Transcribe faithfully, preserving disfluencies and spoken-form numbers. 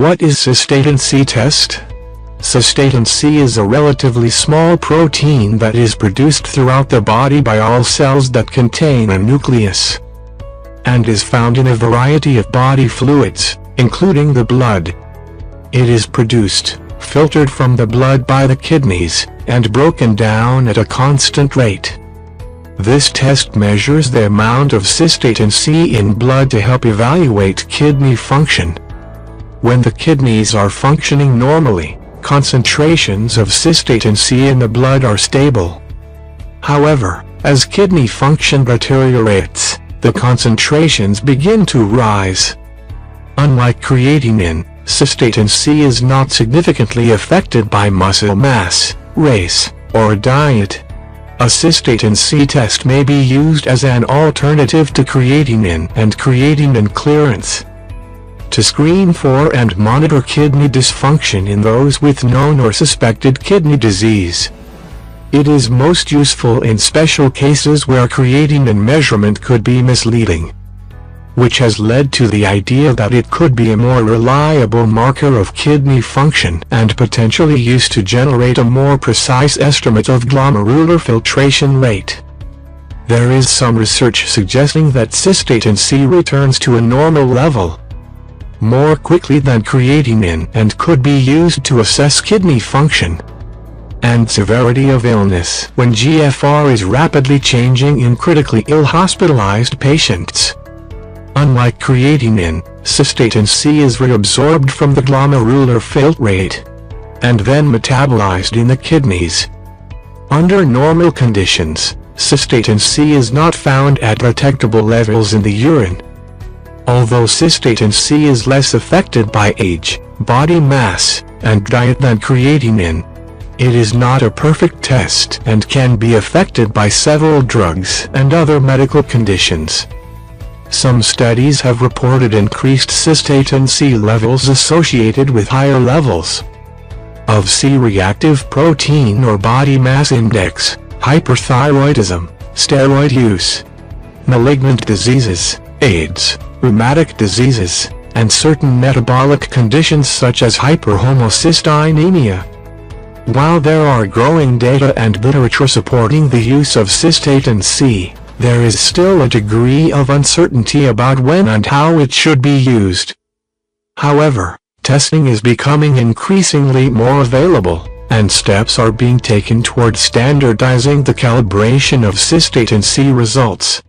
What is cystatin C test? Cystatin C is a relatively small protein that is produced throughout the body by all cells that contain a nucleus, and is found in a variety of body fluids, including the blood. It is produced, filtered from the blood by the kidneys, and broken down at a constant rate. This test measures the amount of cystatin C in blood to help evaluate kidney function. When the kidneys are functioning normally, concentrations of cystatin C in the blood are stable. However, as kidney function deteriorates, the concentrations begin to rise. Unlike creatinine, cystatin C is not significantly affected by muscle mass, race, or diet. A cystatin C test may be used as an alternative to creatinine and creatinine clearance. To screen for and monitor kidney dysfunction in those with known or suspected kidney disease. It is most useful in special cases where creatinine measurement could be misleading, which has led to the idea that it could be a more reliable marker of kidney function and potentially used to generate a more precise estimate of glomerular filtration rate. There is some research suggesting that cystatin C returns to a normal level more quickly than creatinine and could be used to assess kidney function and severity of illness when G F R is rapidly changing in critically ill hospitalized patients. Unlike creatinine, cystatin C is reabsorbed from the glomerular filtrate and then metabolized in the kidneys. Under normal conditions, cystatin C is not found at detectable levels in the urine. Although cystatin C is less affected by age, body mass, and diet than creatinine, it is not a perfect test and can be affected by several drugs and other medical conditions. Some studies have reported increased cystatin C levels associated with higher levels of C-reactive protein or body mass index, hyperthyroidism, steroid use, malignant diseases, AIDS, rheumatic diseases, and certain metabolic conditions such as hyperhomocysteinemia. While there are growing data and literature supporting the use of cystatin C, there is still a degree of uncertainty about when and how it should be used. However, testing is becoming increasingly more available, and steps are being taken toward standardizing the calibration of cystatin C results.